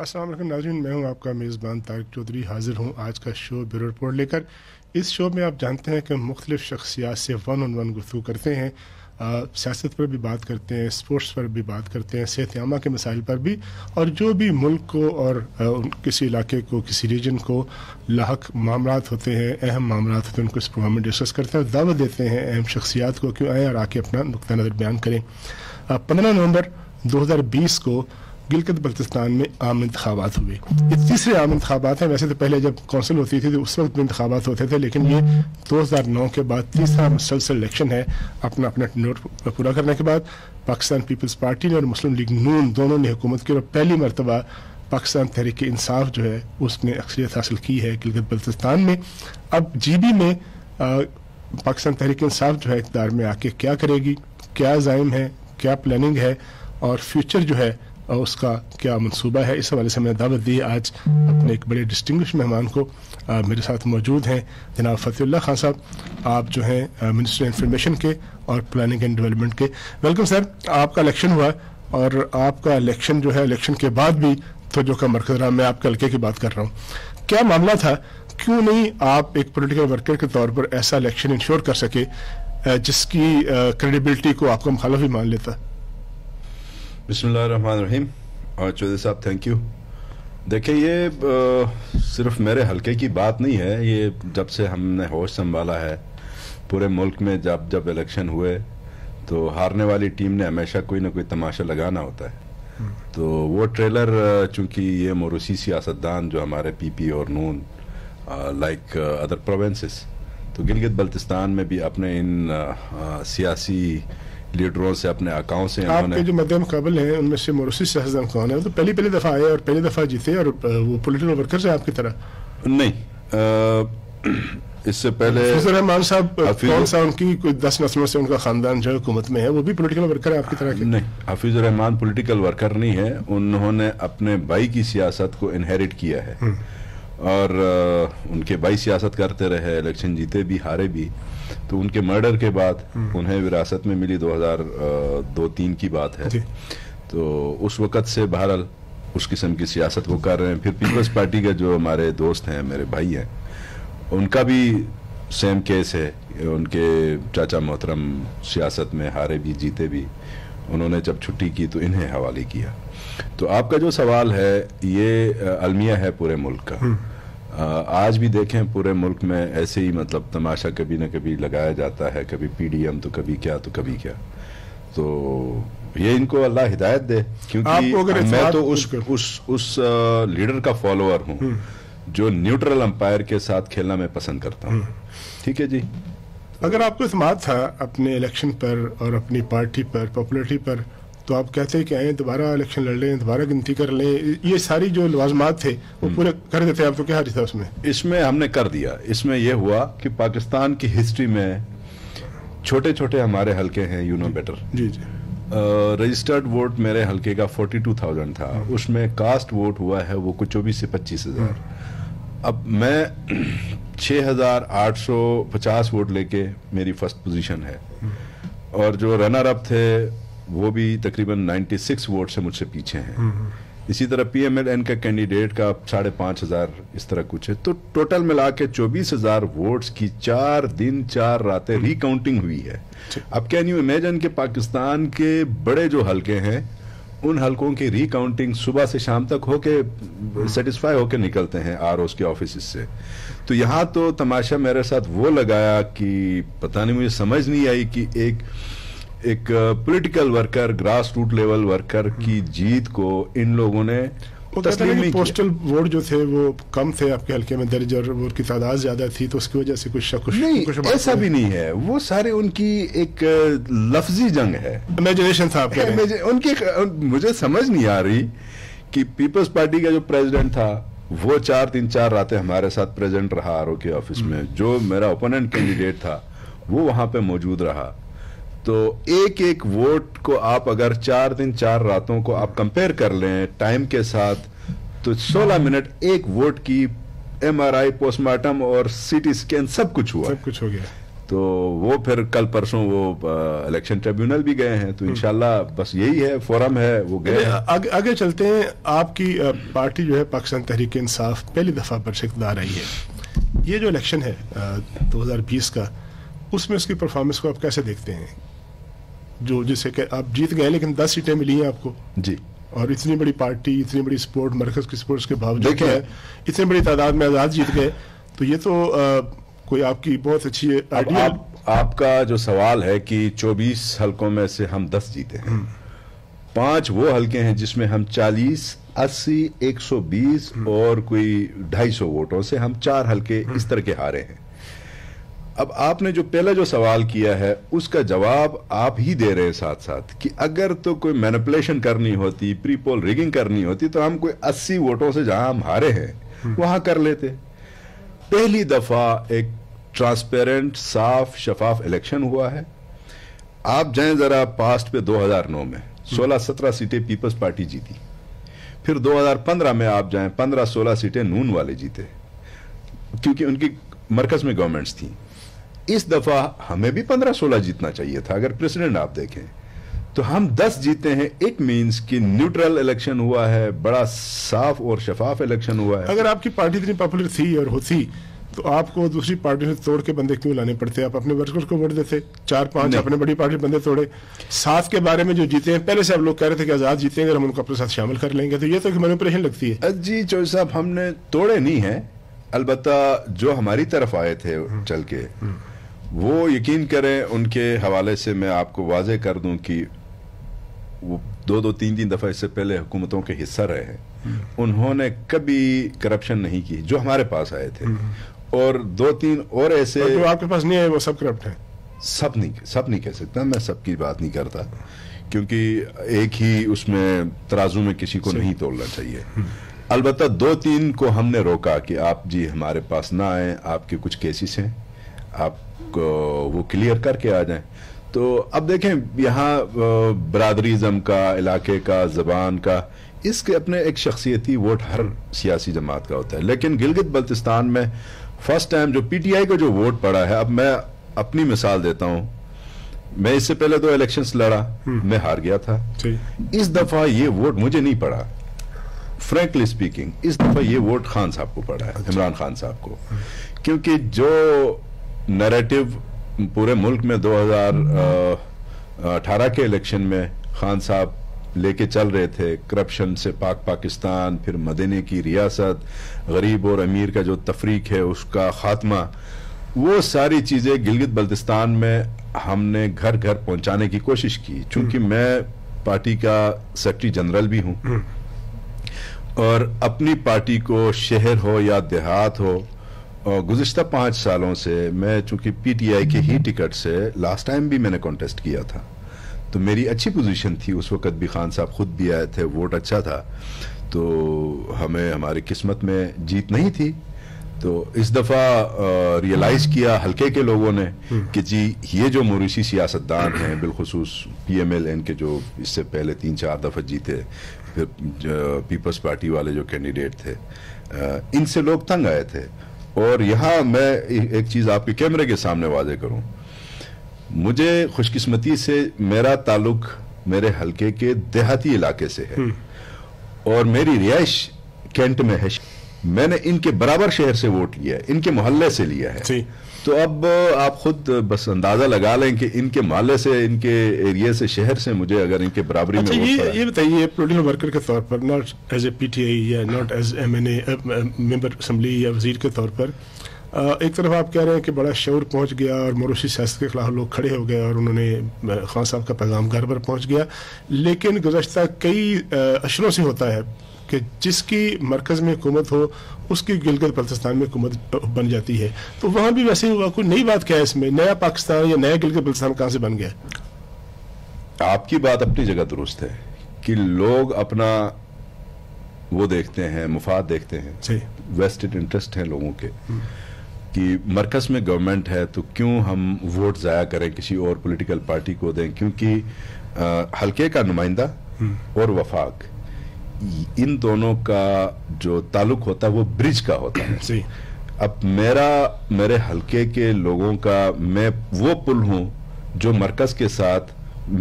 अस्सलाम वालेकुम नाज़रीन, मैं हूं आपका मेज़बान तारिक चौधरी, हाज़िर हूं आज का शो ब्यूरो रिपोर्ट लेकर। इस शो में आप जानते हैं कि मुख्तलिफ़ शख्सियात से वन ऑन वन गुफ्तगू करते हैं, सियासत पर भी बात करते हैं, स्पोर्ट्स पर भी बात करते हैं, सेहत आमा के मसाइल पर भी, और जो भी मुल्क को और किसी इलाके को, किसी रीजन को लाहक मामलात होते हैं, अहम मामलात होते हैं, उनको इस प्रोग्राम में डिस्कस करते हैं और दावत देते हैं अहम शख्सियात को क्यों आएँ और आके अपना नुक्ता नज़र बयान करें। 15 नवंबर 2020 को गिलगित बल्तिस्तान में आम इंतखाबात हुए। ये तीसरे आम इंतखाबात हैं। वैसे तो पहले जब कौंसिल होती थी तो उस वक्त भी इंतखाबात होते थे, लेकिन ये 2009 के बाद तीसरा मुसलसल इलेक्शन है। अपना अपना नोट पूरा करने के बाद पाकिस्तान पीपल्स पार्टी ने और मुस्लिम लीग नून दोनों ने हुकूमत की और पहली मरतबा पाकिस्तान तहरीक इंसाफ जो है उसने अक्सरियत हासिल की है गिलगित बल्तिस्तान में। अब जीबी में पाकिस्तान तहरीक इंसाफ जो है इक़्तिदार में आके क्या करेगी, क्या ज़ाइम है, क्या प्लानिंग है और फ्यूचर जो है और उसका क्या मनसूबा है, इस हवाले से मैंने दावत दी। आज अपने एक बड़े डिस्टिंग्विश मेहमान को मेरे साथ मौजूद हैं जनाब फ़तेहुल्ला खान साहब, आप जो हैं मिनिस्टर इंफॉर्मेशन के और प्लानिंग एंड डेवलपमेंट के। Welcome sir. आपका इलेक्शन हुआ और आपका इलेक्शन जो है, इलेक्शन के बाद भी तवज्जो का मरकज़ रहा। मैं आपके हल्के की बात कर रहा हूँ, क्या मामला था, क्यों नहीं आप एक पोलिटिकल वर्कर के तौर पर ऐसा इलेक्शन इंश्योर कर सके जिसकी क्रेडिबिलिटी को आपका मुखालिफ भी मान लेता। बिस्मिल्लाहिर्रहमानिर्रहीम। और चौधरी साहब थैंक यू। देखिए ये सिर्फ मेरे हलके की बात नहीं है, ये जब से हमने होश संभाला है पूरे मुल्क में जब जब इलेक्शन हुए तो हारने वाली टीम ने हमेशा कोई ना कोई तमाशा लगाना होता है। तो वो ट्रेलर चूँकि ये मोरूसी सियासतदान जो हमारे पीपी और नून लाइक अदर प्रोविंसेस, तो गिलगित बल्तिस्तान में भी अपने इन सियासी लीडरों से, अपने अकाउंट से आपके जो मध्य मुकाबले हैं उनमें से मोरूसी सियासतदान कौन है, तो पहली दफ़ा आए और पहली दफ़ा जीते और वो पॉलिटिकल वर्कर्स हैं आपकी तरह नहीं। इससे पहले रहमान साहब कौन सा, उनकी कोई 10 नस्लों से उनका खानदान जो हुकूमत में है, वो भी पॉलिटिकल वर्कर है आपकी तरह के? नहीं, हफीजुर रहमान पॉलिटिकल वर्कर नहीं है, उन्होंने अपने भाई की सियासत को इनहेरिट किया है और उनके भाई सियासत करते रहे, इलेक्शन जीते भी हारे भी। तो उनके मर्डर के बाद उन्हें विरासत में मिली 2002-03 की बात है, तो उस वक़्त से बहरहाल उस किस्म की सियासत वो कर रहे हैं। फिर पीपल्स पार्टी के जो हमारे दोस्त हैं, मेरे भाई हैं, उनका भी सेम केस है। उनके चाचा मोहतरम सियासत में हारे भी जीते भी, उन्होंने जब छुट्टी की तो इन्हें हवाले किया। तो आपका जो सवाल है ये अलमिया है पूरे मुल्क का। आज भी देखें पूरे मुल्क में ऐसे ही मतलब तमाशा कभी ना कभी लगाया जाता है, कभी पीडीएम तो कभी क्या तो कभी क्या। तो ये इनको अल्लाह हिदायत दे, क्योंकि मैं तो उस लीडर का फॉलोअर हूँ जो न्यूट्रल अंपायर के साथ खेलना मैं पसंद करता हूँ। ठीक है जी। अगर आपको इत्मीनान था अपने इलेक्शन पर और अपनी पार्टी पर, पॉपुलरिटी पर, तो आप कहते हैं कि आए दोबारा इलेक्शन लड़ लें, दोबारा गिनती कर लें, ये सारी जो लवाजमात थे वो पूरे कर देते हैं। आपको क्या हाथ था उसमें? इसमें हमने कर दिया। इसमें यह हुआ कि पाकिस्तान की हिस्ट्री में छोटे छोटे हमारे हलके हैं, यू नो बेटर। जी जी। रजिस्टर्ड वोट मेरे हलके का 42,000 था, उसमें कास्ट वोट हुआ है वो कुछ 24 से 25,000। अब मैं 6,850 वोट लेके मेरी फर्स्ट पोजीशन है और जो रनर अप थे वो भी तकरीबन 96 वोट से मुझसे पीछे हैं। इसी तरह PMLN का कैंडिडेट का 5,500, इस तरह कुछ है। तो टोटल मिला के 24,000 वोट्स की 4 दिन 4 रातें रिकाउंटिंग हुई है। अब कैन यू इमेजिन कि पाकिस्तान के बड़े जो हलके हैं उन हलकों की रिकाउंटिंग सुबह से शाम तक होके सेटिस्फाई होके निकलते हैं ROs के ऑफिस से। तो यहाँ तो तमाशा मेरे साथ वो लगाया कि पता नहीं, मुझे समझ नहीं आई कि एक political worker, grass root level worker की जीत को इन लोगों ने पोस्टल वोट जो थे वो कम थे आपके हलके में दर्ज और वोट की तादाद ज्यादा थी, तो उसकी वजह से कुछ शक नहीं, ऐसा भी नहीं है। वो सारे उनकी एक लफ्जी जंग है, इमेजिनेशन था आपके उनकी। मुझे समझ नहीं आ रही कि पीपल्स पार्टी का जो प्रेसिडेंट था वो 4 दिन 4 रातें हमारे साथ प्रेजेंट रहा RO के ऑफिस में, जो मेरा ओपोनेंट कैंडिडेट था वो वहां पे मौजूद रहा। तो एक एक वोट को आप अगर 4 दिन 4 रातों को आप कंपेयर कर लें टाइम के साथ, तो 16 मिनट एक वोट की MRI, पोस्टमार्टम और CT स्कैन सब कुछ हुआ, सब कुछ हो गया। तो वो फिर कल परसों वो इलेक्शन ट्रिब्यूनल भी गए हैं, तो इंशाल्लाह बस यही है फोरम है वो गए हैं। आगे चलते हैं। आपकी पार्टी जो है पाकिस्तान तहरीक इंसाफ पहली दफ़ा पर इख्तदार रही है, ये जो इलेक्शन है 2020 का, उसमें उसकी परफॉर्मेंस को आप कैसे देखते हैं? जो जिसे आप जीत गए लेकिन 10 सीटें मिली हैं आपको जी, और इतनी बड़ी पार्टी, इतनी बड़ी सपोर्ट, मरकज की सपोर्ट के बावजूद है, इतनी बड़ी तादाद में आज़ाद जीत गए, तो ये तो कोई आपकी बहुत अच्छी आइडिया। आपका जो सवाल है कि 24 हलकों में से हम 10 जीते हैं, 5 वो हलके हैं जिसमें हम 40, 80, 120 और कोई 250 वोटों से हम 4 हलके इस तरह के हारे हैं। अब आपने जो पहला जो सवाल किया है उसका जवाब आप ही दे रहे हैं साथ साथ, कि अगर तो कोई मैनिपुलेशन करनी होती, प्री पोल रिगिंग करनी होती, तो हम कोई 80 वोटों से जहां हम हारे हैं वहां कर लेते। पहली दफ़ा एक ट्रांसपेरेंट, साफ, शफाफ इलेक्शन हुआ है। आप जाएं ज़रा पास्ट पे 2009 में 16-17 सीटें पीपल्स पार्टी जीती, फिर 2015 में आप जाएं 15-16 सीटें नून वाले जीते, क्योंकि उनकी मरकज़ में गवर्नमेंट्स थी। इस दफ़ा हमें भी 15-16 जीतना चाहिए था। अगर प्रेसिडेंट आप देखें तो हम 10 जीते हैं। इट मीन्स कि न्यूट्रल इलेक्शन हुआ है, बड़ा साफ और शफाफ इलेक्शन हुआ है। अगर आपकी पार्टी इतनी पॉपुलर थी और होती तो आपको दूसरी पार्टी से तोड़ के बंदे क्यों लाने पड़ते? आप अपने वर्कर्स को वोट देते, 4-5 अपने बड़ी पार्टी बंदे तोड़े। साथ के बारे में जो जीते हैं, पहले से आप लोग कह रहे थे कि आज़ाद जीतेंगे, हम उनको अपने साथ शामिल कर लेंगे, तो ये तो मैनिपुलेशन लगती है। जी चौधरी साहब, हमने तोड़े नहीं हैं, अलबत्ता जो हमारी तरफ आए थे चल के, वो यकीन करें, उनके हवाले से मैं आपको वाज़ह कर दूं कि वो 2-2, 3-3 दफ़ा इससे पहले हुकूमतों के हिस्सा रहे हैं। उन्होंने कभी करप्शन नहीं की जो हमारे पास आए थे, और 2-3 और ऐसे जो आपके पास नहीं आए वो सब करप्ट हैं। सब नहीं कह सकता, मैं सबकी बात नहीं करता, क्योंकि एक ही उसमें तराजू में किसी को नहीं तोड़ना चाहिए। अलबत्ता 2-3 को हमने रोका कि आप जी हमारे पास ना आए, आपके कुछ केसेस हैं, आप वो क्लियर करके आ जाएं। तो अब देखें, यहाँ बरादरीज़म का, इलाके का, ज़बान का, इसके अपने एक शख्सियती वोट हर सियासी जमात का होता है। लेकिन गिलगित बल्तिस्तान में फर्स्ट टाइम जो पीटीआई को जो वोट पड़ा है, अब मैं अपनी मिसाल देता हूँ, मैं इससे पहले 2 इलेक्शंस लड़ा, मैं हार गया था। इस दफ़ा ये वोट मुझे नहीं पड़ा, फ्रेंकली स्पीकिंग इस दफ़ा ये वोट खान साहब को पड़ा है, इमरान खान साहब को, क्योंकि जो नैरेटिव पूरे मुल्क में 2018 के इलेक्शन में खान साहब लेके चल रहे थे, करप्शन से पाक पाकिस्तान, फिर मदीने की रियासत, गरीब और अमीर का जो तफरीक है उसका खात्मा, वो सारी चीज़ें गिलगित बल्तिस्तान में हमने घर घर पहुंचाने की कोशिश की। चूँकि मैं पार्टी का सेक्रेटरी जनरल भी हूँ, और अपनी पार्टी को शहर हो या देहात हो, गुज़िश्ता 5 सालों से मैं चूँकि पीटीआई के ही टिकट से लास्ट टाइम भी मैंने कॉन्टेस्ट किया था, तो मेरी अच्छी पोजीशन थी। उस वक़्त भी खान साहब खुद भी आए थे, वोट अच्छा था, तो हमें हमारी किस्मत में जीत नहीं थी। तो इस दफ़ा रियलाइज़ किया हल्के के लोगों ने कि जी ये जो मौरिसी सियासतदान हैं, बिलखुसूस PMLN के जो इससे पहले 3-4 दफ़ा जीते, फिर पीपल्स पार्टी वाले जो कैंडिडेट थे, इनसे लोग तंग आए थे। और यहाँ मैं एक चीज़ आपके कैमरे के सामने वाजे करूँ, मुझे खुशकिस्मती से मेरा ताल्लुक मेरे हलके के देहाती इलाके से है, और मेरी रिहाइश कैंट में है। मैंने इनके बराबर शहर से वोट लिया है, इनके मोहल्ले से लिया है। तो अब आप खुद बस अंदाजा लगा लें कि इनके मोहल्ले से, इनके एरिया से, शहर से मुझे अगर इनके बराबरी में ये बताइए, पोलिटिकल वर्कर के तौर पर, नॉट एज ए PTI या not as MNA member assembly या वजीर के तौर पर, एक तरफ आप कह रहे हैं कि बड़ा शऊर पहुंच गया और मौरूसी सियासत के खिलाफ लोग खड़े हो गए और उन्होंने खान साहब का पैगाम घर पर पहुँच गया, लेकिन गुज़श्ता कई अशरों से होता है कि जिसकी मरकज़ में हुकूमत हो उसकी गिलगित बल्तिस्तान में हुकूमत बन जाती है, तो वहाँ भी वैसे ही हुआ। कोई नई बात क्या है इसमें? नया पाकिस्तान या नया गिलगित बल्तिस्तान कहाँ से बन गया? आपकी बात अपनी जगह दुरुस्त है कि लोग अपना वो देखते हैं, मुफाद देखते हैं, वेस्टेड इंटरेस्ट हैं लोगों के, कि मरकज़ में गवर्नमेंट है तो क्यों हम वोट ज़ाया करें किसी और पोलिटिकल पार्टी को दें, क्योंकि हल्के का नुमाइंदा और वफाक, इन दोनों का जो ताल्लुक होता है वो ब्रिज का होता है। अब मेरे हलके के लोगों का मैं वो पुल हूँ जो मरकज के साथ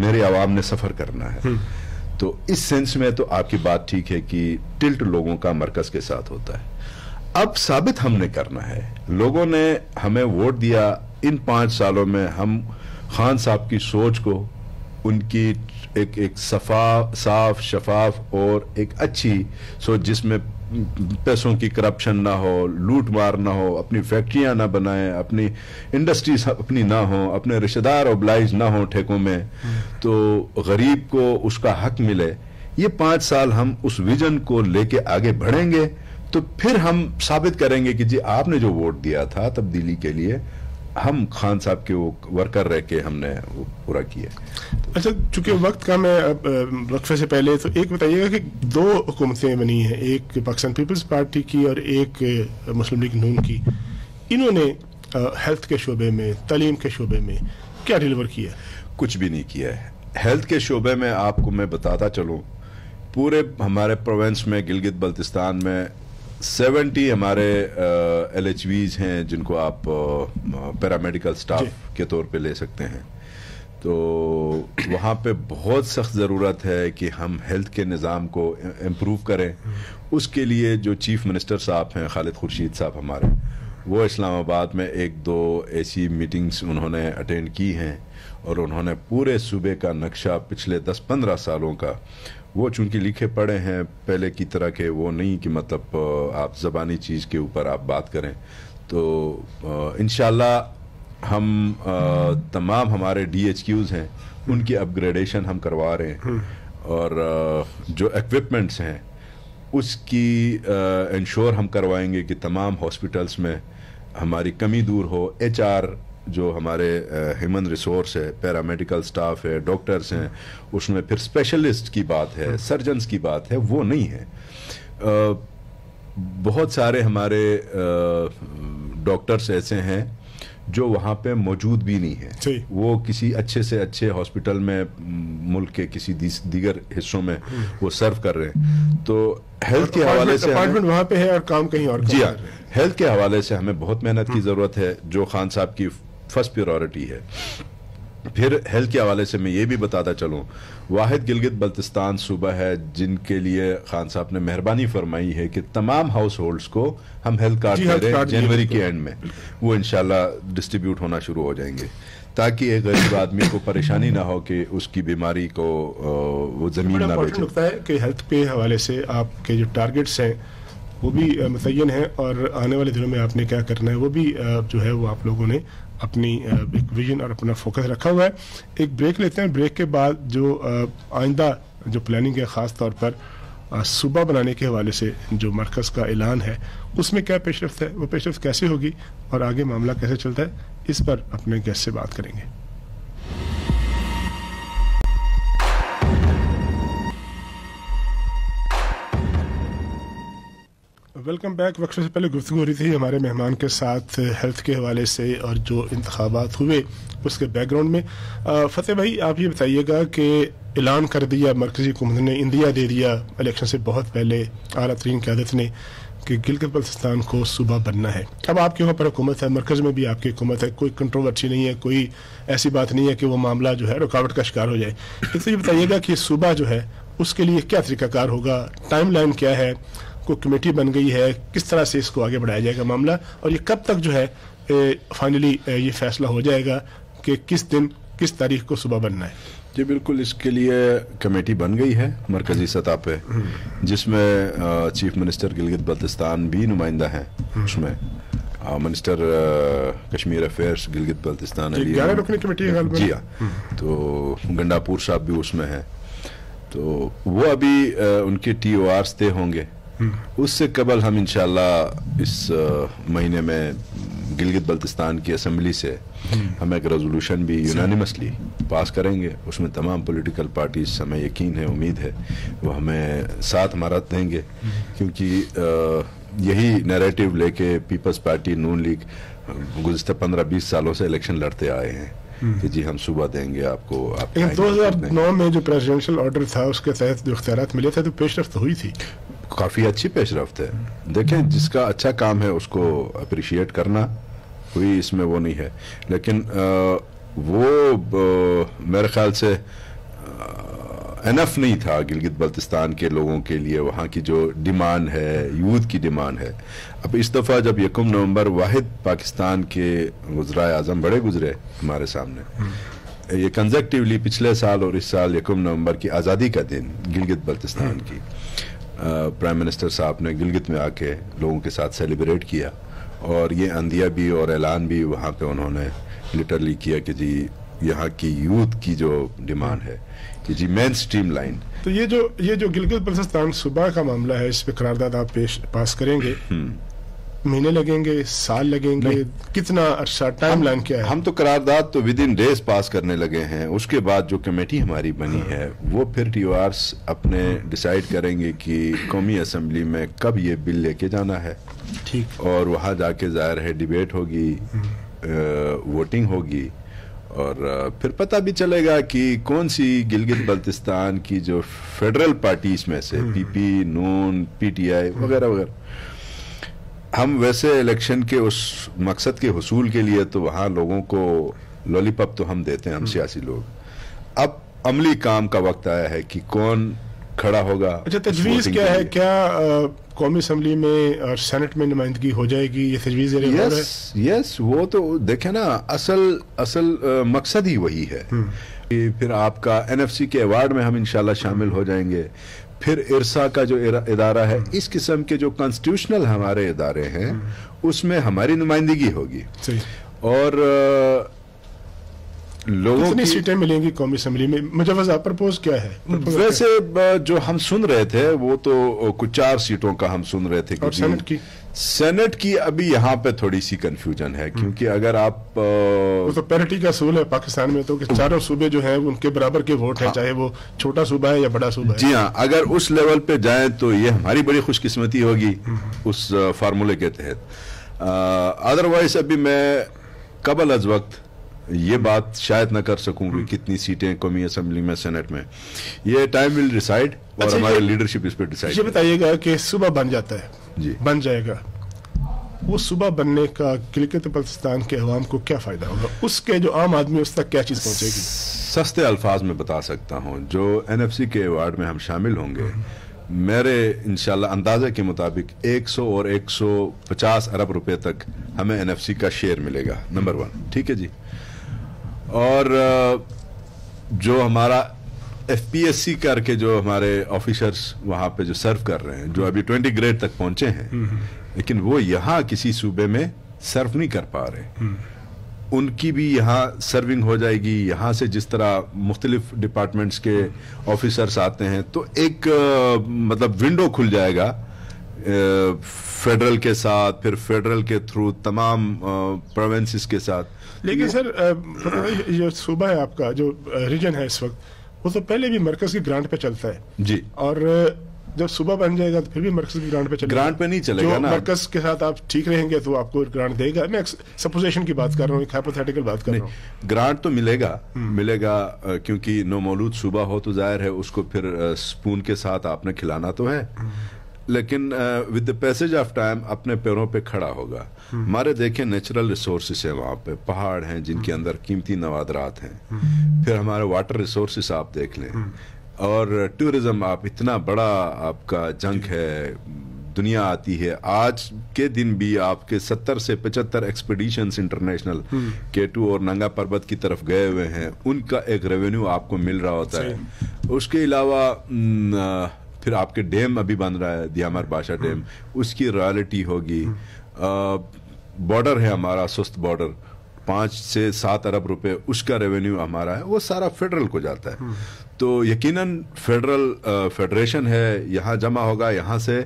मेरे आवाम ने सफर करना है। तो इस सेंस में तो आपकी बात ठीक है कि टिल्ट लोगों का मरकज के साथ होता है। अब साबित हमने करना है, लोगों ने हमें वोट दिया, इन 5 सालों में हम खान साहब की सोच को, उनकी एक साफ शफाफ और एक अच्छी सोच जिसमें पैसों की करप्शन ना हो, लूट मार ना हो, अपनी फैक्ट्रियां ना बनाएं, अपनी इंडस्ट्रीज अपनी ना हो, अपने रिश्तेदार ओब्लाइज ना हो ठेकों में, तो गरीब को उसका हक मिले, ये 5 साल हम उस विजन को लेके आगे बढ़ेंगे तो फिर हम साबित करेंगे कि जी आपने जो वोट दिया था तब्दीली के लिए, हम खान साहब के वो वर्कर रह के हमने वो पूरा किया। अच्छा, चूंकि वक्त का मैं वक्फे से पहले तो एक बताइएगा कि 2 हुकूमतें बनी हैं, एक पाकिस्तान पीपल्स पार्टी की और एक मुस्लिम लीग नून की, इन्होंने हेल्थ के शोबे में, तालीम के शोबे में क्या डिलीवर किया? कुछ भी नहीं किया है। हेल्थ के शोबे में आपको मैं बताता चलूँ, पूरे हमारे प्रोवेंस में, गिलगित बल्तिस्तान में 70 हमारे LHVs हैं जिनको आप पैरामेडिकल स्टाफ के तौर पे ले सकते हैं। तो वहाँ पे बहुत सख्त ज़रूरत है कि हम हेल्थ के निज़ाम को इम्प्रूव करें। उसके लिए जो चीफ मिनिस्टर साहब हैं, खालिद खुर्शीद साहब हमारे, वो इस्लामाबाद में 1-2 ऐसी मीटिंग्स उन्होंने अटेंड की हैं और उन्होंने पूरे सूबे का नक्शा पिछले 10-15 सालों का, वो चूंकि लिखे पड़े हैं, पहले की तरह के वो नहीं कि मतलब आप ज़बानी चीज़ के ऊपर आप बात करें। तो इंशाल्लाह हम तमाम हमारे DHQs हैं उनकी अपग्रेडेशन हम करवा रहे हैं और जो इक्विपमेंट्स हैं उसकी इंश्योर हम करवाएंगे कि तमाम हॉस्पिटल्स में हमारी कमी दूर हो। HR जो हमारे ह्यूमन रिसोर्स है, पैरामेडिकल स्टाफ है, डॉक्टर्स हैं, उसमें फिर स्पेशलिस्ट की बात है, सर्जन्स की बात है, वो नहीं है। बहुत सारे हमारे डॉक्टर्स ऐसे हैं जो वहाँ पे मौजूद भी नहीं है। वो किसी अच्छे से अच्छे हॉस्पिटल में मुल्क के किसी दीगर हिस्सों में वो सर्व कर रहे हैं। तो हेल्थ के हवाले से डिपार्टमेंट वहाँ पे है और काम कहीं और। जी हाँ, हेल्थ के हवाले से हमें बहुत मेहनत की ज़रूरत है जो खान साहब की फर्स्ट प्रायोरिटी है। फिर हेल्थ के हवाले से मैं ये भी बताता चलूँ, वाहिद गिलगित बल्तिस्तान सूबा है जिनके लिए खान साहब ने मेहरबानी फरमाई है कि तमाम हाउस होल्ड्स को हम हेल्थ कार्ड दे रहे हैं। जनवरी के एंड में वो इंशाल्लाह डिस्ट्रीब्यूट होना शुरू हो जाएंगे ताकि एक गरीब आदमी को परेशानी ना हो कि उसकी बीमारी को वो ज़मीन ना बेचे। लगता है कि हेल्थ के हवाले से आपके जो टारगेट्स हैं वो भी मुतय्यन है और आने वाले दिनों में आपने क्या करना है वो भी जो है वो आप लोगों ने अपनी एक विजन और अपना फोकस रखा हुआ है। एक ब्रेक लेते हैं, ब्रेक के बाद जो आइंदा जो प्लानिंग है ख़ास तौर पर सूबा बनाने के हवाले से जो मरकज़ का ऐलान है उसमें क्या पेशरफ्त है, वो पेशरफ्त कैसे होगी और आगे मामला कैसे चलता है, इस पर अपने गेस्ट से बात करेंगे। Welcome back. वक्त से पहले गुफ्तगू हो रही थी हमारे मेहमान के साथ हेल्थ के हवाले से और जो इंतखाबात हुए उसके बैकग्राउंड में। फ़तेह भाई, आप ये बताइएगा कि ऐलान कर दिया मरकज़ी हुकूमत ने, इंदिया दे दिया इलेक्शन से बहुत पहले आला तरीन क़यादत ने कि गिलगित बल्तिस्तान को सूबा बनना है। अब आपके वहाँ पर हुकूमत है, मरकज़ में भी आपकी हुकूमत है, कोई कंट्रोवर्सी नहीं है, कोई ऐसी बात नहीं है कि वो मामला जो है रुकावट का शिकार हो जाए। इसलिए ये बताइएगा कि सूबा जो है उसके लिए क्या तरीक़ाकार होगा, टाइम लाइन क्या है, कोई कमेटी बन गई है, किस तरह से इसको आगे बढ़ाया जाएगा मामला और ये कब तक जो है फाइनली ये फैसला हो जाएगा कि किस दिन किस तारीख को सूबा बनना है? जी बिल्कुल, इसके लिए कमेटी बन गई है मरकज़ी सतह पे, जिसमें चीफ मिनिस्टर गिलगित बल्तिस्तान भी नुमाइंदा हैं, उसमें minister Kashmir affairs Gilgit Baltistan Ali committee है जी हाँ, तो गंडापूर साहब भी उसमें हैं। तो वो अभी उनके TORs तय होंगे, उससे कबल हम इंशाल्लाह इस महीने में गिलगित बल्तिस्तान की असम्बली से हम एक रेजोल्यूशन भी यूनानिमसली पास करेंगे। उसमें तमाम पॉलिटिकल पार्टीज, हमें यकीन है, उम्मीद है वो हमें साथ हमारा देंगे, क्योंकि यही नैरेटिव लेके पीपल्स पार्टी नून लीग गुज़िस्ता 15-20 सालों से इलेक्शन लड़ते आए हैं कि जी हम सूबा देंगे आपको। आप 2009 में जो प्रेसिडेंशियल ऑर्डर था उसके तहत जो इख्तियार मिले थे तो पेशरफ्त हुई थी, काफ़ी अच्छी पेशरफ्त है। देखें, जिसका अच्छा काम है उसको अप्रिशिएट करना, कोई इसमें वो नहीं है, लेकिन वो मेरे ख्याल से एनफ नहीं था गिलगित बल्तिस्तान के लोगों के लिए। वहाँ की जो डिमांड है, यूथ की डिमांड है। अब इस दफ़ा जब 1 नवंबर वाहिद पाकिस्तान के वज़ीर आज़म बड़े गुजरे हमारे सामने, ये कंसेक्टिवली पिछले साल और इस साल 1 नवंबर की आज़ादी का दिन गिलगित बल्तिस्तान की प्राइम मिनिस्टर साहब ने गिलगित में आके लोगों के साथ सेलिब्रेट किया, और ये अंदिया भी और ऐलान भी वहाँ पे उन्होंने लिटरली किया कि जी यहाँ की यूथ की जो डिमांड है कि जी मेन स्ट्रीम लाइन। तो ये जो गिलगित बल्तिस्तान सूबा का मामला है, इस पर करारदाद आप पास करेंगे, महीने लगेंगे, साल लगेंगे, कितना अर्सा टाइम लाइन क्या है? हम तो करारदाद तो विद इन डेज पास करने लगे हैं। उसके बाद जो कमेटी हमारी बनी है वो फिर TORs अपने डिसाइड करेंगे कि कौमी असम्बली में कब ये बिल लेके जाना है, ठीक, और वहाँ जाके जाहिर है डिबेट होगी, वोटिंग होगी, और फिर पता भी चलेगा कि कौन सी गिलगित बल्तिस्तान की जो फेडरल पार्टीज में से PP, नून, PTI वगैरह वगैरह। हम वैसे इलेक्शन के उस मकसद के हुसूल के लिए तो वहाँ लोगों को लॉलीपॉप तो हम देते हैं, हम सियासी लोग। अब अमली काम का वक्त आया है कि कौन खड़ा होगा। अच्छा, तजवीज़ क्या है? क्या कौमी असम्बली में और सेनेट में नुमाइंदगी हो जाएगी? ये तजवीज़ यस वो तो देखें ना, असल मकसद ही वही है। फिर आपका NFC के अवार्ड में हम इंशाल्लाह शामिल हो जाएंगे। फिर इरसा का जो इदारा है, इस किस्म के जो कॉन्स्टिट्यूशनल हमारे इदारे हैं उसमें हमारी नुमाइंदगी होगी, और लोगों की सीटें मिलेंगी कौमी असम्बली में। मुजवज़ प्रपोज क्या है? वैसे जो हम सुन रहे थे वो तो कुछ 4 सीटों का हम सुन रहे थे, और सेनेट की अभी यहाँ पे थोड़ी सी कंफ्यूजन है, क्योंकि अगर आप वो तो पैरिटी का असूल है पाकिस्तान में तो कि चारों सूबे जो हैं उनके बराबर के वोट हैं, चाहे वो छोटा सूबा है या बड़ा सूबा है। जी हाँ, अगर उस लेवल पे जाए तो ये हमारी बड़ी खुशकिस्मती होगी उस फार्मूले के तहत। अदरवाइज अभी मैं कबल अज वक्त ये बात शायद ना कर सकूं कि कितनी सीटें कौमी असम्बली में, सेनेट में। ये टाइम विल डिसाइड, और हमारे लीडरशिप इस पे डिसाइड। ये बताइएगा कि सूबा बन जाता है, जी बन जाएगा, वो सूबा बनने का गिलगित बल्तिस्तान के अवाम को क्या फ़ायदा होगा? उसके जो आम आदमी उस तक क्या चीज़ पहुँचेगी? सस्ते अल्फाज में बता सकता हूँ, जो NFC के अवार्ड में हम शामिल होंगे, मेरे इंशाल्लाह अंदाजे के मुताबिक 100 और 150 अरब रुपये तक हमें NFC का शेयर मिलेगा, नंबर 1, ठीक है जी। और जो हमारा FPSC करके जो हमारे ऑफिसर्स वहाँ पे जो सर्व कर रहे हैं, जो अभी 20 ग्रेड तक पहुँचे हैं, लेकिन वो यहाँ किसी सूबे में सर्व नहीं कर पा रहे, उनकी भी यहाँ सर्विंग हो जाएगी। यहाँ से जिस तरह मुख्तलिफ डिपार्टमेंट्स के ऑफिसर्स आते हैं तो एक मतलब विंडो खुल जाएगा फेडरल के साथ, फिर फेडरल के थ्रू तमाम प्रोविंसेस के साथ। लेकिन सर ये सूबा है आपका, जो रीजन है इस वक्त, वो तो पहले भी मरकज की ग्रांट पे चलता है जी, और जब सूबा बन जाएगा तो फिर भी मरकज की ग्रांट पे चलेगा। ग्रांट पे नहीं चलेगा ना, मरकज के साथ आप ठीक रहेंगे तो आपको ग्रांट देगा। मैं सपोजिशन की बात कर रहा हूँ, एक हाइपोथेटिकल बात कर रहा हूँ। ग्रांट तो मिलेगा क्योंकि नौमौलूद सूबा हो तो जाहिर है उसको फिर स्पून के साथ आपने खिलाना तो है, लेकिन with the passage of time अपने पैरों पे खड़ा होगा। हमारे देखें नेचुरल रिसोर्सेस हैं, वहाँ पे पहाड़ हैं जिनके अंदर कीमती नवादरात हैं, फिर हमारे वाटर रिसोर्सेस आप देख लें, और टूरिज़्म आप इतना बड़ा आपका जंक है, दुनिया आती है। आज के दिन भी आपके 70 से 75 एक्सपीडिशंस इंटरनेशनल K2 और नंगा पर्वत की तरफ गए हुए हैं, उनका एक रेवेन्यू आपको मिल रहा होता है। उसके अलावा फिर आपके डैम अभी बन रहा है, दियामर बाशा डैम, उसकी रॉयल्टी होगी। बॉर्डर है हमारा सुस्त बॉर्डर, 5 से 7 अरब रुपए उसका रेवेन्यू हमारा है, वो सारा फेडरल को जाता है। तो यकीनन फेडरेशन है, यहाँ जमा होगा, यहाँ से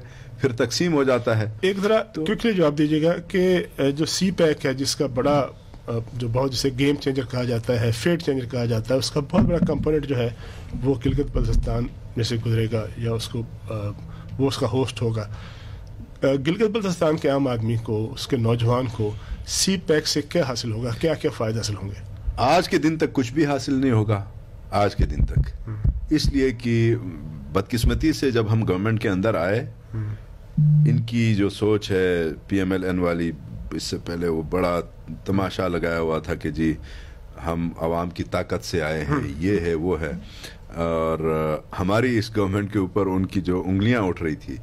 फिर तकसीम हो जाता है। एक ज़रा क्विकली जवाब दीजिएगा कि जो CPAC है, जिसका बड़ा जो बहुत जिसे गेम चेंजर कहा जाता है, फेट चेंजर कहा जाता है, उसका बहुत बड़ा कंपोनेंट जो है वो गिलगित बल्तिस्तान में से गुजरेगा या उसका होस्ट होगा। गिलगित बल्तिस्तान के आम आदमी को, उसके नौजवान को CPAC से क्या हासिल होगा? क्या क्या फ़ायदे हासिल होंगे? आज के दिन तक कुछ भी हासिल नहीं होगा, आज के दिन तक, इसलिए कि बदकिस्मती से जब हम गवर्नमेंट के अंदर आए इनकी जो सोच है PMLN वाली, इससे पहले वो बड़ा तमाशा लगाया हुआ था कि जी हम आवाम की ताकत से आए हैं, ये है वो है, और हमारी इस गवर्नमेंट के ऊपर उनकी जो उंगलियां उठ रही थी,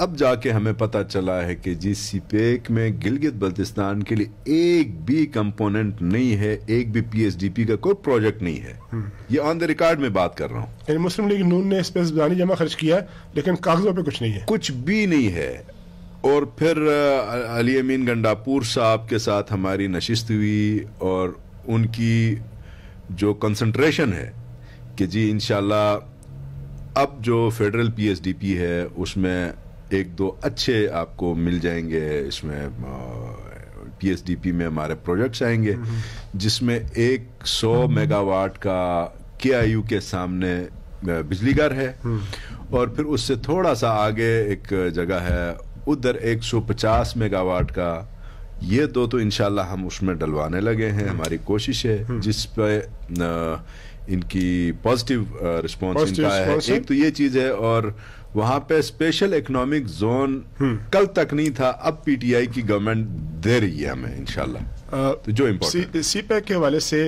अब जाके हमें पता चला है कि जी सीपेक में गिलगित बल्तिस्तान के लिए एक भी कंपोनेंट नहीं है, एक भी PSDP का कोई प्रोजेक्ट नहीं है। ये ऑन द रिकॉर्ड में बात कर रहा हूँ। मुस्लिम लीग नून ने इस पे जानी जमा खर्च किया लेकिन कागजों पे कुछ नहीं है, कुछ भी नहीं है। और फिर अली अमीन गंडापूर साहब के साथ हमारी नशिस्त हुई और उनकी जो कंसंट्रेशन है कि जी इंशाल्लाह अब जो फेडरल PSDP है उसमें एक दो अच्छे आपको मिल जाएंगे, इसमें PSDP में हमारे प्रोजेक्ट्स आएंगे जिसमें 100 मेगावाट का KIU के सामने बिजली घर है, और फिर उससे थोड़ा सा आगे एक जगह है उधर 150 मेगावाट का, ये दो तो इंशाल्लाह हम उसमें डलवाने लगे हैं, हमारी कोशिश है, जिस पे इनकी पॉजिटिव रिस्पांस इनका है। एक तो ये चीज़ है, और वहाँ पे स्पेशल इकोनॉमिक जोन कल तक नहीं था, अब PTI की गवर्नमेंट दे रही है हमें इंशाल्लाह। तो जो इम्पोर्टेंट सीपैक के हवाले से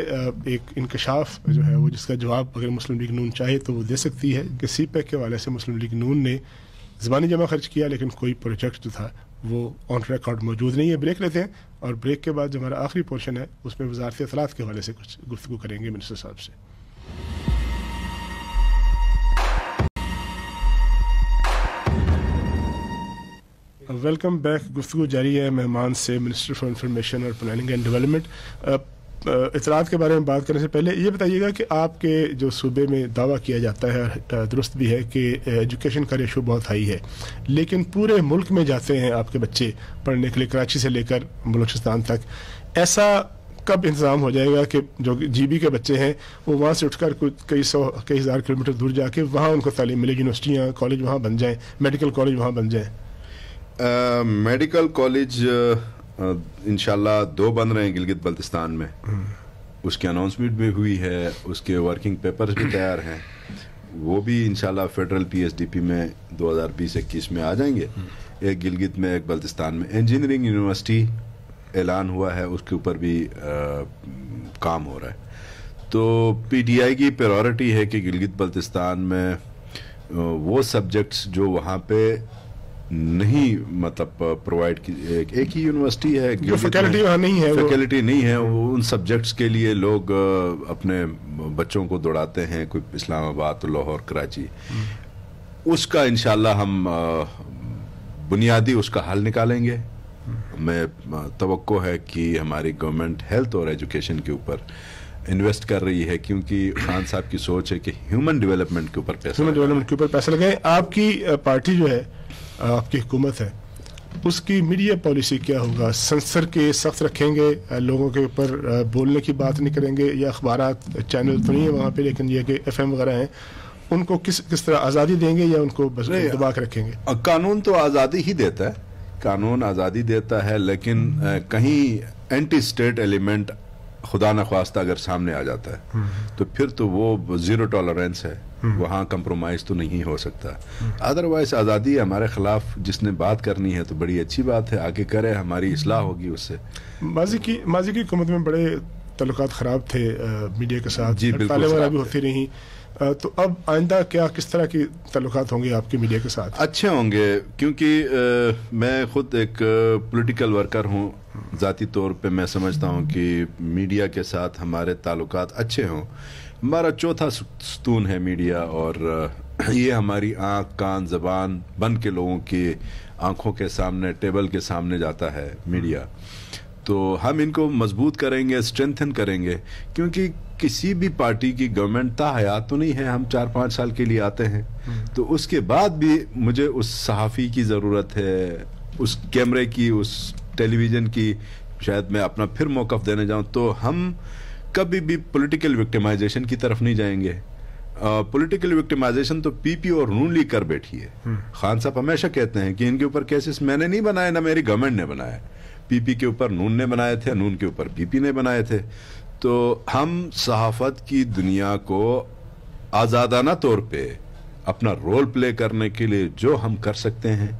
एक इंकशाफ जो है वो, जिसका जवाब अगर मुस्लिम लीग नून चाहे तो वो दे सकती है, कि सीपैक के हवाले से मुस्लिम लीग नून ने ज़बानी जमा खर्च किया लेकिन कोई प्रोजेक्ट जो था वो ऑन रिकॉर्ड मौजूद नहीं है। ब्रेक लेते हैं और ब्रेक के बाद जो हमारा आखिरी पोर्शन है उसमें वज़ारत इत्तलाआत के हवाले से कुछ गुफ्तगू करेंगे मिनिस्टर साहब से। वेलकम बैक, गुफ्तगू जारी है मेहमान से, मिनिस्टर फॉर इंफॉर्मेशन और प्लानिंग एंड डेवलपमेंट। इतरात के बारे में बात करने से पहले ये बताइएगा कि आपके जो सूबे में दावा किया जाता है, दुरुस्त भी है, कि एजुकेशन का रेशो बहुत हाई है, लेकिन पूरे मुल्क में जाते हैं आपके बच्चे पढ़ने के लिए, कराची से लेकर बलूचिस्तान तक। ऐसा कब इंतज़ाम हो जाएगा कि जो GB के बच्चे हैं वो वहाँ से उठकर कई हज़ार किलोमीटर दूर जाके वहाँ उनको तालीम मिले, यूनिवर्सिटियाँ, कॉलेज वहाँ बन जाएँ, मेडिकल कॉलेज वहाँ बन जाएँ? मेडिकल कॉलेज इंशाल्लाह 2 बन रहे हैं गिलगित बल्तिस्तान में, उसकी अनाउंसमेंट भी हुई है, उसके वर्किंग पेपर्स भी तैयार हैं, वो भी इंशाल्लाह फेडरल PSDP में 2020-21 में आ जाएंगे। एक गिलगित में, एक बल्तिस्तान में। इंजीनियरिंग यूनिवर्सिटी ऐलान हुआ है, उसके ऊपर भी काम हो रहा है। तो PTI की प्रायोरिटी है कि गिलगित बल्तिस्तान में वो सब्जेक्ट्स जो वहाँ पे नहीं, मतलब प्रोवाइड की एक ही यूनिवर्सिटी है, फैकल्टी वहाँ नहीं है, फैकल्टी नहीं है, वो उन सब्जेक्ट्स के लिए लोग अपने बच्चों को दौड़ाते हैं, कोई इस्लामाबाद, लाहौर, कराची। उसका इंशाल्लाह हम बुनियादी उसका हल निकालेंगे। हमें तवक्को है कि हमारी गवर्नमेंट हेल्थ और एजुकेशन के ऊपर इन्वेस्ट कर रही है, क्योंकि खान साहब की सोच है कि ह्यूमन डेवलपमेंट के ऊपर पैसा लगाए। आपकी पार्टी जो है, आपकी हुकूमत है, उसकी मीडिया पॉलिसी क्या होगा? सेंसर के सख्त रखेंगे, लोगों के ऊपर बोलने की बात नहीं करेंगे, या अखबारात चैनल तो नहीं है वहाँ पे लेकिन ये कि FM वगैरह हैं, उनको किस तरह आज़ादी देंगे या उनको बस दबा के रखेंगे? कानून तो आज़ादी ही देता है, कानून आज़ादी देता है, लेकिन कहीं एंटी स्टेट एलिमेंट खुदा न ख्वास्ता अगर सामने आ जाता है तो फिर तो वो ज़ीरो टॉलरेंस है, वहाँ कंप्रोमाइज़ तो नहीं हो सकता। अदरवाइज आज़ादी हमारे ख़िलाफ़ जिसने बात करनी है तो बड़ी अच्छी बात है, आगे करे, हमारी इस्लाह होगी उससे। माजी की हुकूमत में बड़े तल्लुकात ख़राब थे मीडिया के साथ, ताले-बाला भी होती रहीं, तो अब आइंदा क्या, किस तरह की तल्लुकात होंगे आपके मीडिया के साथ? अच्छे होंगे, क्योंकि मैं खुद एक पॉलिटिकल वर्कर हूँ, ज़ाती तौर पे मैं समझता हूँ कि मीडिया के साथ हमारे ताल्लुकात अच्छे हों। हमारा चौथा स्तून है मीडिया, और ये हमारी आँख, कान, ज़बान बन के लोगों की आँखों के सामने, टेबल के सामने जाता है मीडिया। तो हम इनको मजबूत करेंगे, स्ट्रेंथन करेंगे, क्योंकि किसी भी पार्टी की गवर्नमेंट ताहयात तो नहीं है, हम 4-5 साल के लिए आते हैं, तो उसके बाद भी मुझे उस सहाफ़ी की ज़रूरत है, उस कैमरे की, उस टेलीविज़न की, शायद मैं अपना फिर मौक़िफ़ देने जाऊं। तो हम कभी भी पॉलिटिकल विक्टिमाइजेशन की तरफ नहीं जाएंगे। पॉलिटिकल विक्टिमाइजेशन तो PP और नून लीग कर बैठी है। खान साहब हमेशा कहते हैं कि इनके ऊपर केसेस मैंने नहीं बनाए, ना मेरी गवर्नमेंट ने बनाए, PP के ऊपर नून ने बनाए थे, नून के ऊपर PP ने बनाए थे। तो हम सहाफ़त की दुनिया को आज़ादाना तौर पे अपना रोल प्ले करने के लिए जो हम कर सकते हैं,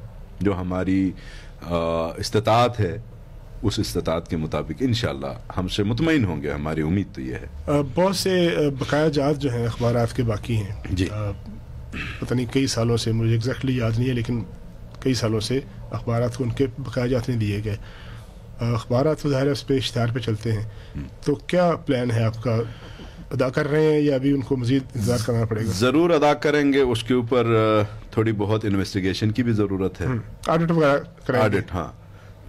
जो हमारी इस्तात है, उस इस्तात के मुताबिक इंशाल्लाह हमसे मुतमईन होंगे। हमारी उम्मीद तो ये है। बहुत से बकाया जात जो हैं अखबारात के बाकी हैं जी, पता नहीं कई सालों से, मुझे एग्जैक्टली याद नहीं है, लेकिन कई सालों से अखबारात को उनके बकाया जात नहीं दिए गए। अखबारात तो ज़ाहिर उस पर इश्तहार पर चलते हैं, तो क्या प्लान है आपका? अदा कर रहे हैं या अभी उनको मज़ीद इंतज़ार करना पड़ेगा? ज़रूर अदा करेंगे, उसके ऊपर थोड़ी बहुत इन्वेस्टिगेशन की भी ज़रूरत है, ऑडिट वगैरह। ऑडिट हाँ,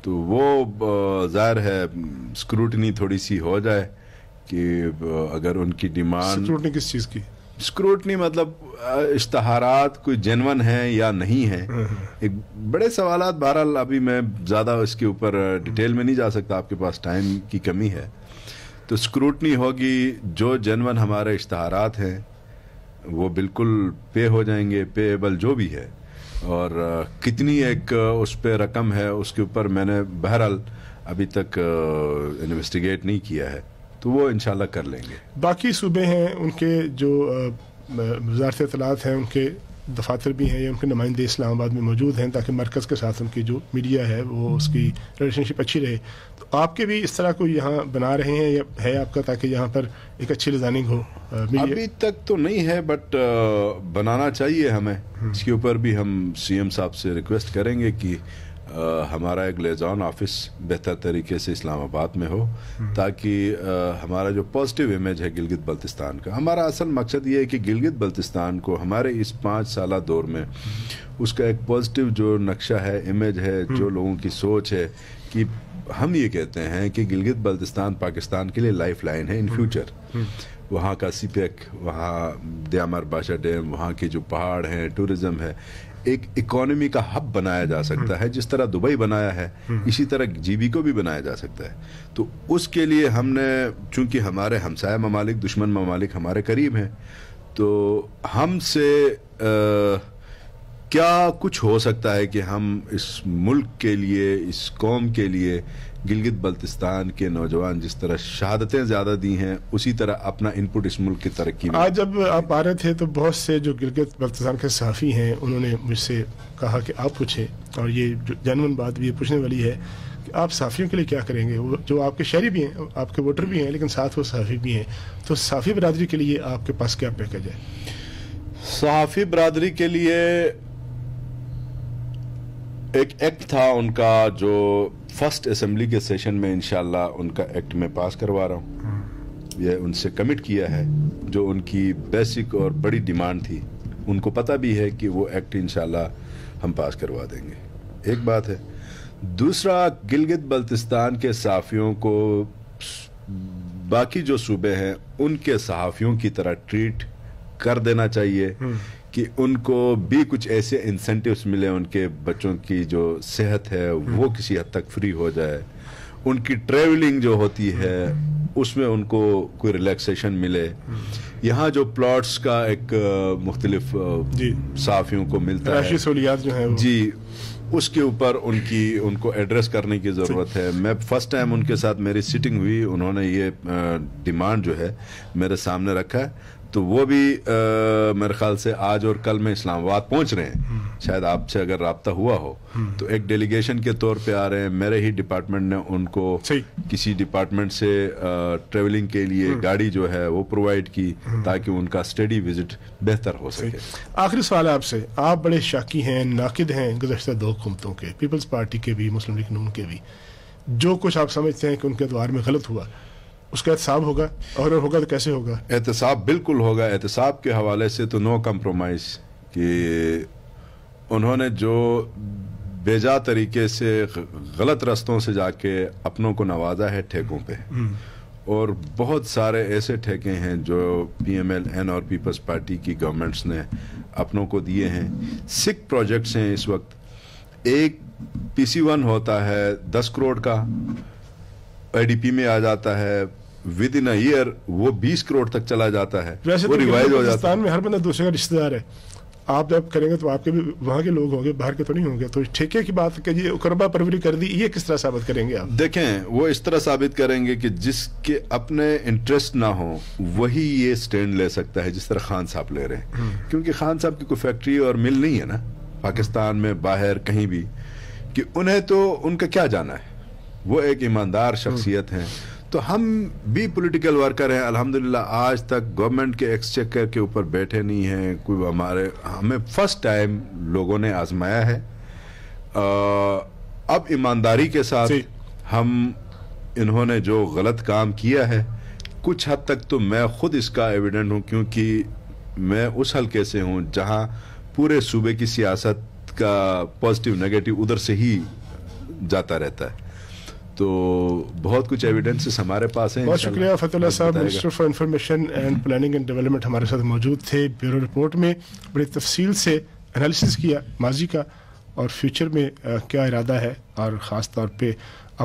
तो वो ज़ाहिर है स्क्रूटनी थोड़ी सी हो जाए कि अगर उनकी डिमांड। स्क्रूटनी किस चीज़ की? स्क्रूटनी मतलब इश्तहारात कोई जेनवन है या नहीं है, एक बड़े सवालात। बहरहाल अभी मैं ज़्यादा इसके ऊपर डिटेल में नहीं जा सकता, आपके पास टाइम की कमी है। तो स्क्रूटनी होगी, जो जेनवन हमारे इश्तहारात हैं वो बिल्कुल पे हो जाएंगे, पेएबल जो भी है, और कितनी एक उस पर रकम है उसके ऊपर मैंने बहरहाल अभी तक इन्वेस्टिगेट नहीं किया है, तो वो इंशाल्लाह कर लेंगे। बाकी सूबे हैं उनके जो वज़ारत इत्तलाआत हैं, उनके दफातर भी हैं या उनके नुमाइंदे इस्लामाबाद में मौजूद हैं, ताकि मरकज़ के साथ उनकी जो मीडिया है वो उसकी रिलेशनशिप अच्छी रहे। तो आपके भी इस तरह कोई यहाँ बना रहे हैं या है आपका, ताकि यहाँ पर एक अच्छी रिजाइनिंग हो? अभी तक तो नहीं है, बट बनाना चाहिए हमें। इसके ऊपर भी हम सीएम साहब से रिक्वेस्ट करेंगे कि हमारा एक लेज़ान ऑफिस बेहतर तरीके से इस्लामाबाद में हो, ताकि हमारा जो पॉजिटिव इमेज है गिलगित बल्तिस्तान का, हमारा असल मकसद ये है कि गिलगित बल्तिस्तान को हमारे इस 5 साला दौर में उसका एक पॉजिटिव जो नक्शा है, इमेज है, जो लोगों की सोच है कि हम ये कहते हैं कि गिलगित बल्तिस्तान पाकिस्तान के लिए लाइफ लाइन है इन फ्यूचर। वहाँ का सीपेक, वहाँ दियामर बाशा डैम, वहाँ के जो पहाड़ हैं, टूरिज़म है, एक इकोनॉमी का हब बनाया जा सकता है। जिस तरह दुबई बनाया है, इसी तरह जीबी को भी बनाया जा सकता है। तो उसके लिए हमने, चूँकि हमारे हमसाया ममालिक, दुश्मन ममालिक हमारे करीब हैं, तो हमसे क्या कुछ हो सकता है कि हम इस मुल्क के लिए, इस कौम के लिए, गिलगित बल्तिस्तान के नौजवान जिस तरह शहादतें ज़्यादा दी हैं, उसी तरह अपना इनपुट इस मुल्क की तरक्की में। आज जब आप आ रहे थे तो बहुत से जो गिलगित बल्तिस्तान के सहाफ़ी हैं उन्होंने मुझसे कहा कि आप पूछें, और ये जानवन बात भी पूछने वाली है कि आप सहाफ़ियों के लिए क्या करेंगे, जो आपके शहरी भी हैं, आपके वोटर भी हैं, लेकिन साथ वो सहाफ़ी भी हैं। तो सहाफ़ी बरदरी के लिए आपके पास क्या पैकेज है? सहाफ़ी बरदरी के लिए एक एक्ट था उनका, जो फर्स्ट असम्बली के सेशन में इंशाल्लाह उनका एक्ट में पास करवा रहा हूँ। यह उनसे कमिट किया है, जो उनकी बेसिक और बड़ी डिमांड थी। उनको पता भी है कि वो एक्ट इंशाल्लाह हम पास करवा देंगे। एक बात है। दूसरा, गिलगित बल्तिस्तान के सहाफ़ियों को बाकी जो सूबे हैं उनके सहाफ़ियों की तरह ट्रीट कर देना चाहिए, कि उनको भी कुछ ऐसे इंसेंटिव्स मिले। उनके बच्चों की जो सेहत है वो किसी हद तक फ्री हो जाए, उनकी ट्रैवलिंग जो होती है उसमें उनको कोई रिलैक्सेशन मिले। यहाँ जो प्लॉट्स का एक मुख्तलिफ सहाफ़ियों को मिलता है जो है जी, उसके ऊपर उनकी, उनको एड्रेस करने की ज़रूरत है। मैं फर्स्ट टाइम उनके साथ मेरी सिटिंग हुई, उन्होंने ये डिमांड जो है मेरे सामने रखा है, तो वो भी मेरे ख्याल से आज और कल में इस्लामाबाद पहुंच रहे हैं। शायद आपसे अगर रब्ता हुआ हो तो एक डेलीगेशन के तौर पे आ रहे हैं। मेरे ही डिपार्टमेंट ने उनको किसी डिपार्टमेंट से ट्रैवलिंग के लिए गाड़ी जो है वो प्रोवाइड की, ताकि उनका स्टडी विजिट बेहतर हो सके। आखिरी सवाल है आपसे, आप बड़े शाकी हैं, नाकिद हैं गुज़श्ता 2 हुकूमतों के, पीपल्स पार्टी के भी, मुस्लिम लीग नून के भी। जो कुछ आप समझते हैं कि उनके द्वार में गलत हुआ, उसका एहतसाब होगा, और होगा तो कैसे होगा? एहतसाब बिल्कुल होगा। एहतसाब के हवाले से तो नो कम्प्रोमाइज़, कि उन्होंने जो बेजा तरीके से गलत रास्तों से जाके अपनों को नवाजा है ठेकों पे, और बहुत सारे ऐसे ठेके हैं जो PMLN और पीपल्स पार्टी की गवर्नमेंट्स ने अपनों को दिए हैं। 6 प्रोजेक्ट्स हैं इस वक्त। एक PC1 होता है 10 करोड़ का, IDP में आ जाता है, विद इन अ ईयर वो 20 करोड़ तक चला जाता है, वो रिवाइज हो जाता है। पाकिस्तान में हर बंदा दूसरे का रिश्तेदार है। आप जब करेंगे तो आपके भी वहाँ के लोग होंगे, बाहर के तो नहीं होंगे। तो ठेके की बात कि उकरबा परवरी कर दी, ये किस तरह साबित करेंगे आप? देखें, वो इस तरह साबित करेंगे कि जिसके अपने इंटरेस्ट ना हो वही ये स्टैंड ले सकता है, जिस तरह खान साहब ले रहे हैं। क्योंकि खान साहब की कोई फैक्ट्री और मिल नहीं है ना पाकिस्तान में, बाहर कहीं भी, कि उन्हें तो उनका क्या जाना है, वो एक ईमानदार शख्सियत हैं। तो हम भी पॉलिटिकल वर्कर हैं, अल्हम्दुलिल्लाह आज तक गवर्नमेंट के एक्सचेकर के ऊपर बैठे नहीं हैं कोई। हमारे हमें फर्स्ट टाइम लोगों ने आजमाया है। अब ईमानदारी के साथ हम, इन्होंने जो गलत काम किया है कुछ हद तक तो मैं खुद इसका एविडेंट हूँ, क्योंकि मैं उस हलके से हूँ जहाँ पूरे सूबे की सियासत का पॉजिटिव नेगेटिव उधर से ही जाता रहता है। तो बहुत कुछ एविडेंसेस हमारे पास हैं। बहुत शुक्रिया फ़तेहुल्ला साहब, minister for information and planning and development हमारे साथ मौजूद थे। ब्यूरो रिपोर्ट में बड़ी तफसील से एनालिसिस किया माजी का और फ्यूचर में क्या इरादा है, और ख़ास तौर पे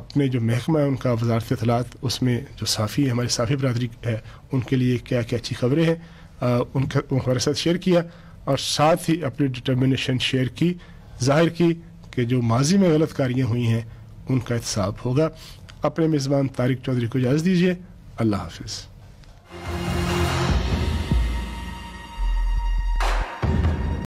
अपने जो महकमा है उनका, वज़ारत इत्तलात, उसमें जो साफ़ी हमारी साफ़ी बरदरी है उनके लिए क्या क्या अच्छी खबरें हैं उनका हमारे साथ शेयर किया, और साथ ही अपनी डिटर्मिनेशन शेयर की, जाहिर की कि जो माजी में गलत कारियाँ हुई हैं उनका हिसाब होगा। अपने मेज़बान तारिक चौधरी को इजाज़त दीजिए, अल्लाह हाफिज़।